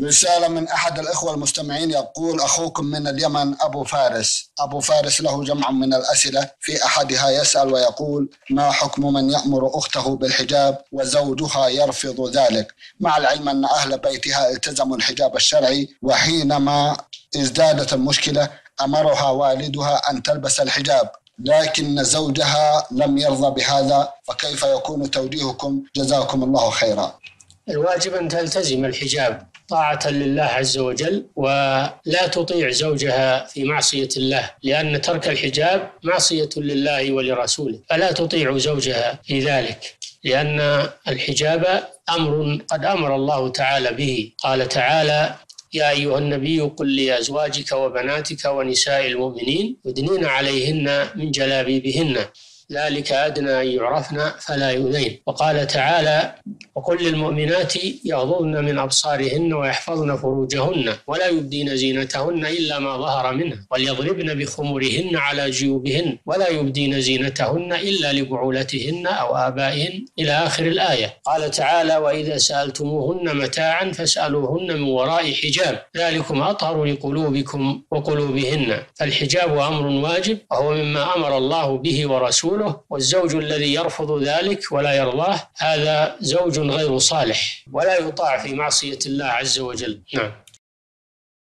رسالة من أحد الإخوة المستمعين يقول: أخوكم من اليمن أبو فارس. أبو فارس له جمع من الأسئلة، في أحدها يسأل ويقول: ما حكم من يأمر أخته بالحجاب وزوجها يرفض ذلك، مع العلم أن أهل بيتها التزموا الحجاب الشرعي، وحينما ازدادت المشكلة أمرها والدها أن تلبس الحجاب لكن زوجها لم يرضى بهذا، فكيف يكون توجيهكم؟ جزاكم الله خيرا. الواجب أن تلتزم الحجاب طاعة لله عز وجل، ولا تطيع زوجها في معصية الله، لأن ترك الحجاب معصية لله ولرسوله، فلا تطيع زوجها في ذلك، لأن الحجاب أمر قد أمر الله تعالى به. قال تعالى: يا أيها النبي قل لأزواجك وبناتك ونساء المؤمنين يدنين عليهن من جلابيبهن ذلك أدنى أن يعرفن فلا يؤذين. وقال تعالى: وقل للمؤمنات يغضضن من أبصارهن ويحفظن فروجهن ولا يبدين زينتهن إلا ما ظهر منها وليضربن بخمرهن على جيوبهن ولا يبدين زينتهن إلا لبعولتهن أو آبائهن إلى آخر الآية. قال تعالى: وإذا سألتموهن متاعا فاسألوهن من وراء حجاب ذلكم أطهر لقلوبكم وقلوبهن. فالحجاب أمر واجب، وهو مما أمر الله به ورسوله، والزوج الذي يرفض ذلك ولا يرضاه هذا زوج غير صالح ولا يطاع في معصية الله عز وجل. نعم.